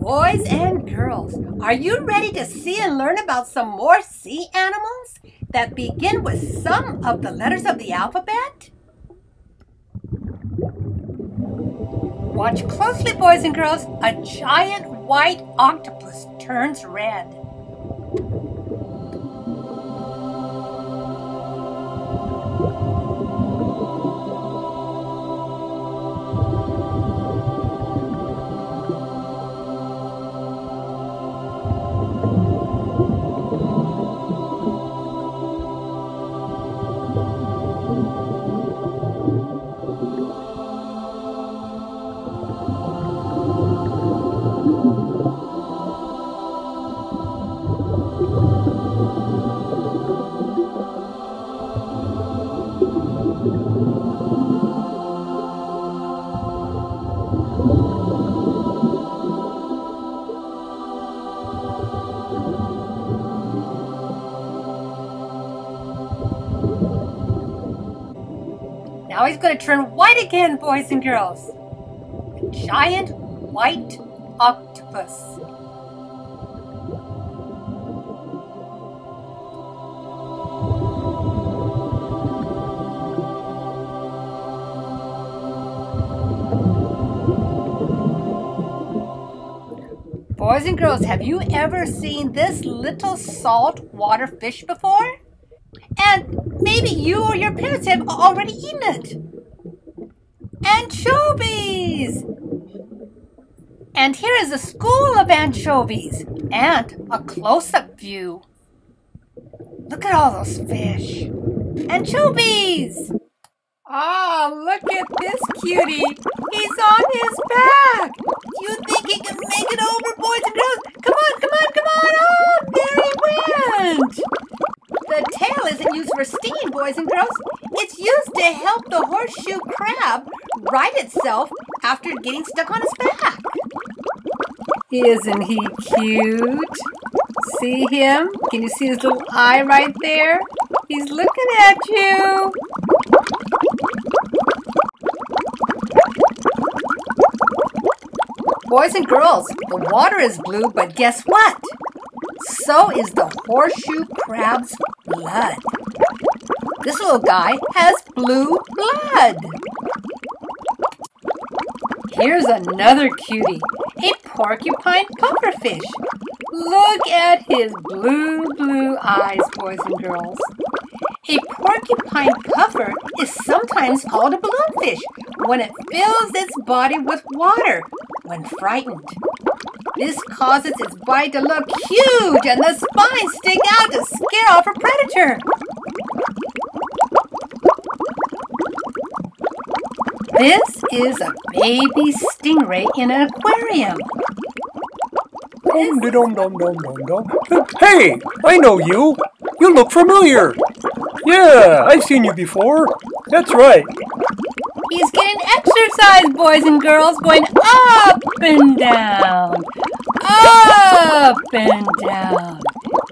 Boys and girls, are you ready to see and learn about some more sea animals that begin with some of the letters of the alphabet? Watch closely, boys and girls. A giant white octopus turns red. Now he's going to turn white again, boys and girls. A giant white octopus. Boys and girls, have you ever seen this little saltwater fish before? And maybe you or your parents have already eaten it. Anchovies! And here is a school of anchovies and a close-up view. Look at all those fish. Anchovies! Ah, look at this cutie. He's on his back. Do you think he can make it over, boys and girls? Come on, come on, come on! Oh, there he went! The tail isn't used for steam, boys and girls. It's used to help the horseshoe crab right itself after getting stuck on its back. Isn't he cute? See him? Can you see his little eye right there? He's looking at you. Boys and girls, the water is blue, but guess what? So is the horseshoe crab's blood. This little guy has blue blood. Here's another cutie, a porcupine pufferfish. Look at his blue eyes, boys and girls. A porcupine puffer is sometimes called a balloonfish when it fills its body with water when frightened. This causes its body to look huge and the spine stick out to scare off a predator. This is a baby stingray in an aquarium. Hey, I know you. You look familiar. Yeah, I've seen you before. That's right. He's getting exercise, boys and girls, going up and down. Up and down.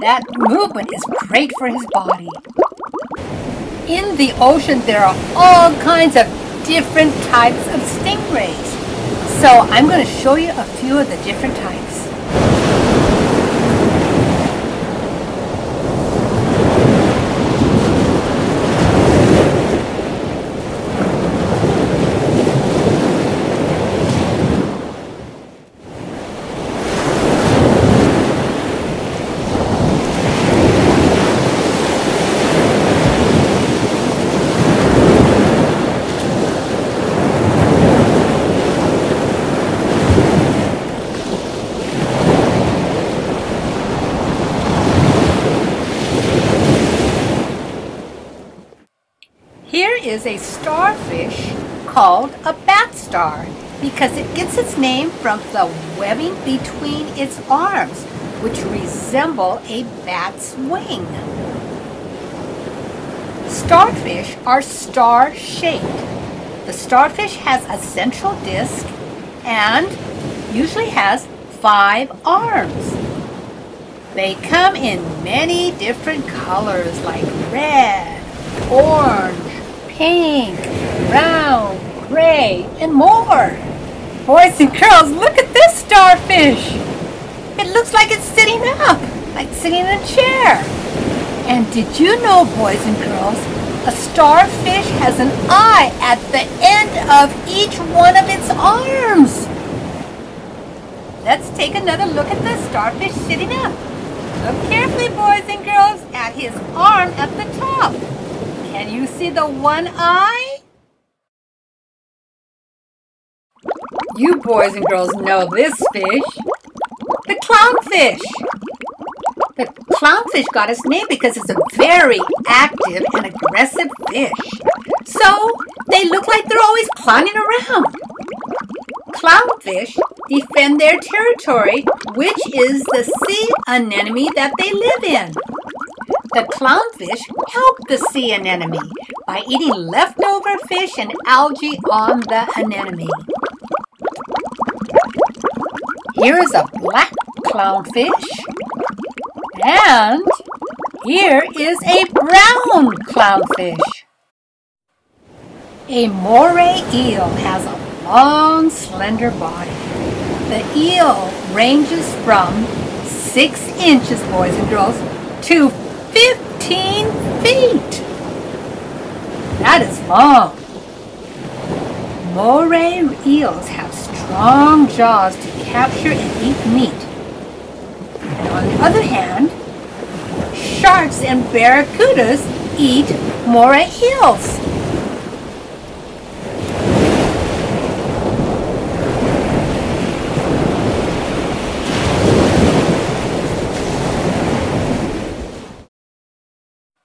That movement is great for his body. In the ocean, there are all kinds of different types of stingrays. So I'm going to show you a few of the different types. Is a starfish called a bat star because it gets its name from the webbing between its arms, which resemble a bat's wing. Starfish are star-shaped. The starfish has a central disc and usually has 5 arms. They come in many different colors like red, orange, pink, brown, gray, and more. Boys and girls, look at this starfish. sitting in a chair. And did you know, boys and girls, a starfish has an eye at the end of each one of its arms. Let's take another look at the starfish sitting up. Look carefully, boys and girls, at his arm at the top. Can you see the one eye? You boys and girls know this fish, the clownfish. The clownfish got its name because it's a very active and aggressive fish. So they look like they're always clowning around. Clownfish defend their territory, which is the sea anemone that they live in. The clownfish help the sea anemone by eating leftover fish and algae on the anemone. Here is a black clownfish, and here is a brown clownfish. A moray eel has a long, slender body. The eel ranges from 6 inches, boys and girls, to 15 feet. That is long. Moray eels have strong jaws to capture and eat meat. And on the other hand, sharks and barracudas eat moray eels.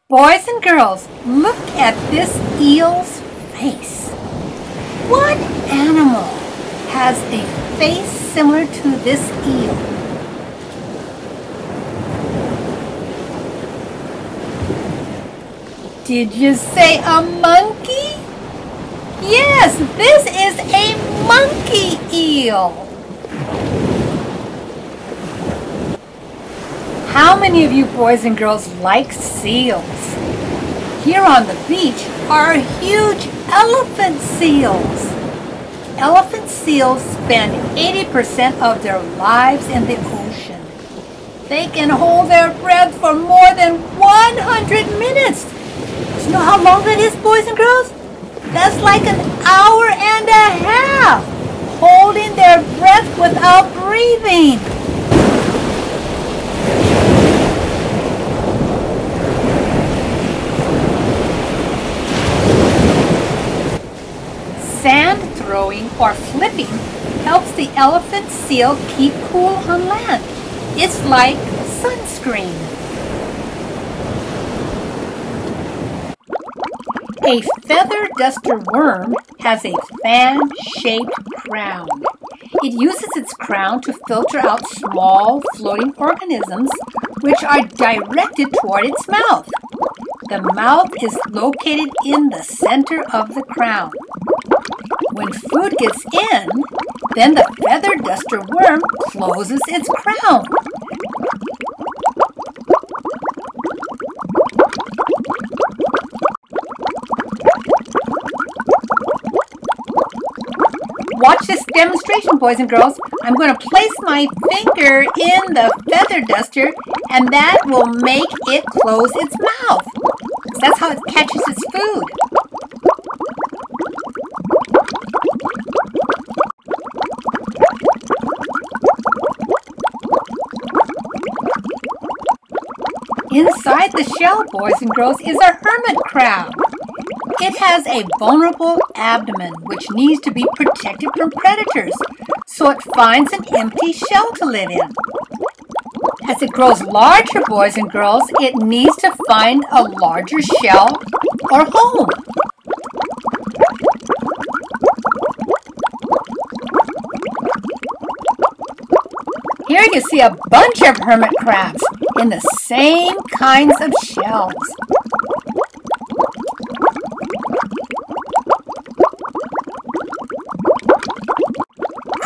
Boys and girls, look at this eel's face. What animal has a face similar to this eel? Did you say a monkey? Yes, this is a monkey eel. How many of you boys and girls like seals? Here on the beach are huge elephant seals. Elephant seals spend 80% of their lives in the ocean. They can hold their breath for more than 100 minutes. Do you know how long that is, boys and girls? That's like an hour and a half, holding their breath without breathing. Sand throwing or flipping helps the elephant seal keep cool on land. It's like sunscreen. A feather duster worm has a fan-shaped crown. It uses its crown to filter out small floating organisms which are directed toward its mouth. The mouth is located in the center of the crown. When food gets in, then the feather duster worm closes its crown. Watch this demonstration, boys and girls. I'm going to place my finger in the feather duster, and that will make it close its mouth. That's how it catches its food. Inside the shell, boys and girls, is a hermit crab. It has a vulnerable abdomen which needs to be protected from predators, so it finds an empty shell to live in. As it grows larger, boys and girls, it needs to find a larger shell or home. Here you see a bunch of hermit crabs in the same kinds of shells.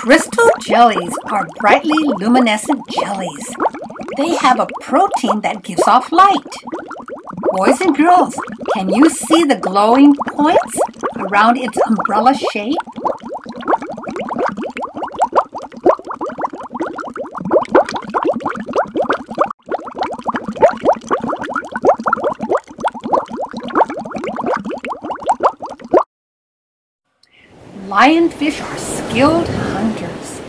Crystal jellies are brightly luminescent jellies. They have a protein that gives off light. Boys and girls, can you see the glowing points around its umbrella shape? Lionfish are skilled hunters.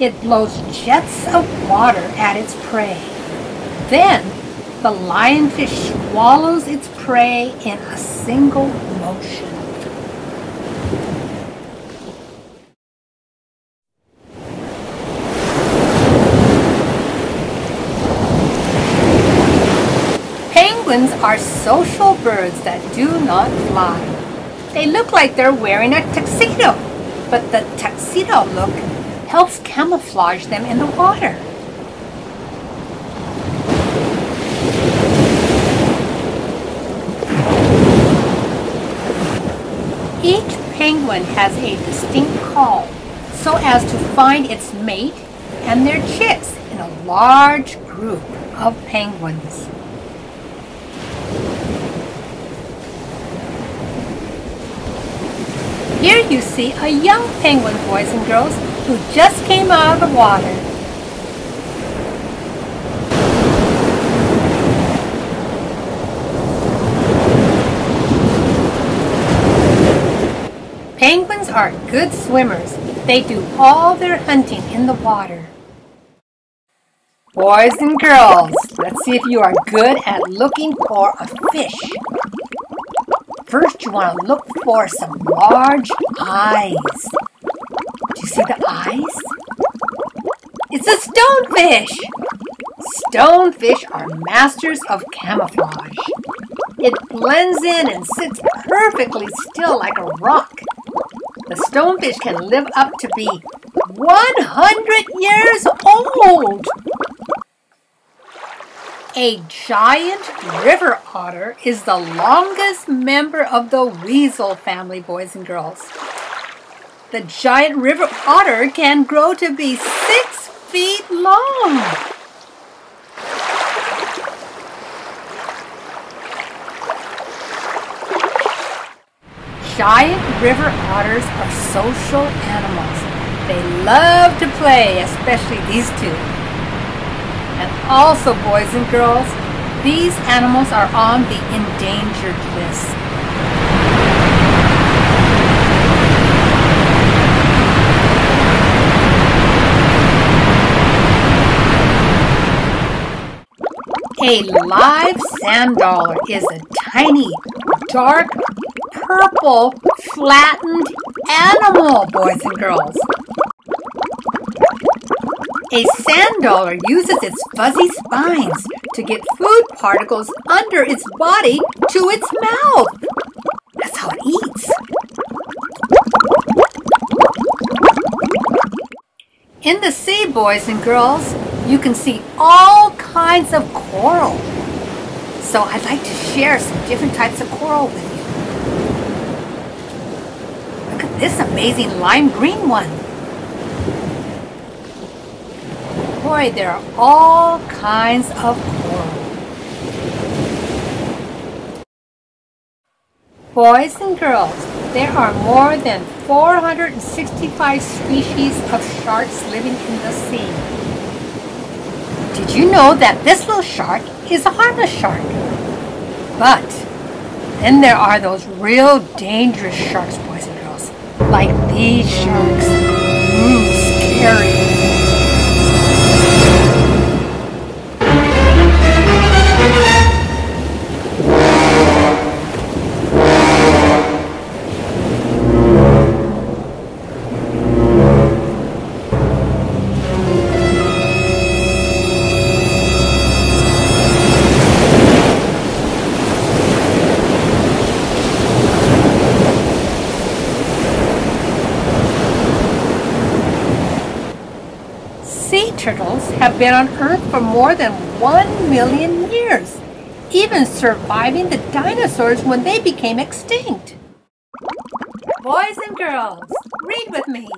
It blows jets of water at its prey. Then the lionfish swallows its prey in a single motion. Penguins are social birds that do not fly. They look like they're wearing a tuxedo, but the tuxedo look helps camouflage them in the water. Each penguin has a distinct call so as to find its mate and their chicks in a large group of penguins. Here you see a young penguin, boys and girls, who just came out of the water. Penguins are good swimmers. They do all their hunting in the water. Boys and girls, let's see if you are good at looking for a fish. First, you want to look for some large eyes. Do you see the eyes? It's a stonefish! Stonefish are masters of camouflage. It blends in and sits perfectly still like a rock. The stonefish can live up to be 100 years old! A giant river otter is the longest member of the weasel family, boys and girls. The giant river otter can grow to be 6 feet long. Giant river otters are social animals. They love to play, especially these two. And also, boys and girls, these animals are on the endangered list. A live sand dollar is a tiny, dark, purple, flattened animal, boys and girls. A sand dollar uses its fuzzy spines to get food particles under its body to its mouth. That's how it eats. In the sea, boys and girls, you can see all kinds of coral. So I'd like to share some different types of coral with you. Look at this amazing lime green one. Boy, there are all kinds of coral. Boys and girls, there are more than 465 species of sharks living in the sea. Did you know that this little shark is a harmless shark? But then there are those real dangerous sharks, boys and girls, like these sharks. Scary. Turtles have been on Earth for more than 1 million years, even surviving the dinosaurs when they became extinct. Boys and girls, read with me.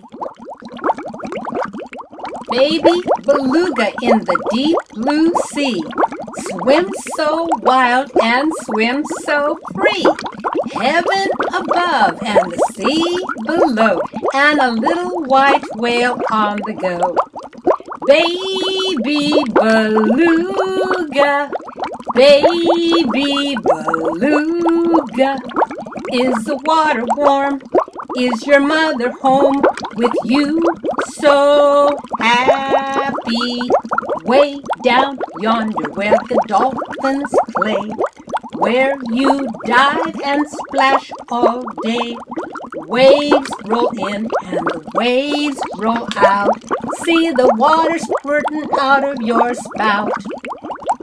Baby beluga in the deep blue sea swims so wild and swims so free. Heaven above and the sea below, and a little white whale on the go. Baby beluga, is the water warm? Is your mother home with you? So happy. Way down yonder where the dolphins play, where you dive and splash all day. Waves roll in and the waves roll out. See the water squirting out of your spout.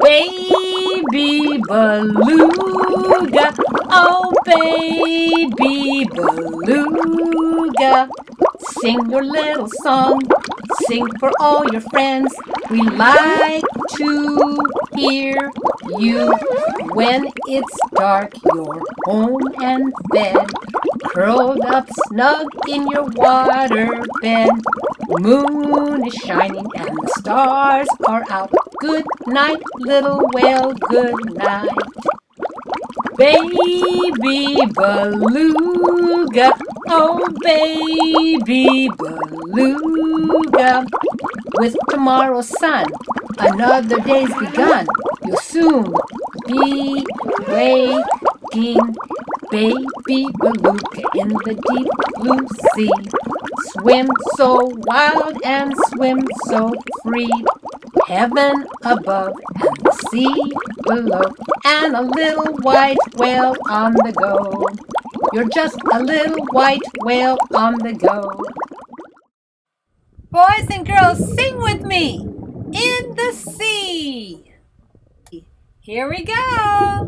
Baby beluga, oh baby beluga. Sing your little song, sing for all your friends. We like to hear you. When it's dark, you're home and fed, curled up snug in your water bed. Moon is shining and the stars are out. Good night, little whale, good night. Baby beluga, oh baby beluga. With tomorrow's sun, another day's begun. You'll soon be waking. Baby beluga in the deep blue sea, swim so wild and swim so free. Heaven above and the sea below, and a little white whale on the go. You're just a little white whale on the go. Boys and girls, sing with me. In the sea. Here we go.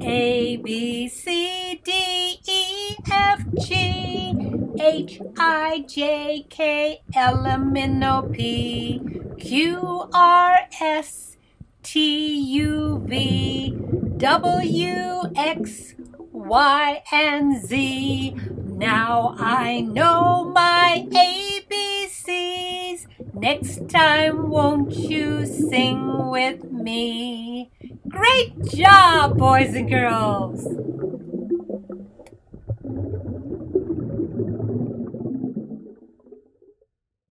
A, B, C, D, E, F, G, H, I, J, K, L, M, N, O, P, Q, R, S, T, U, V, W, X, Y, and Z. Now I know my ABCs. Next time, won't you sing with me? Great job, boys and girls!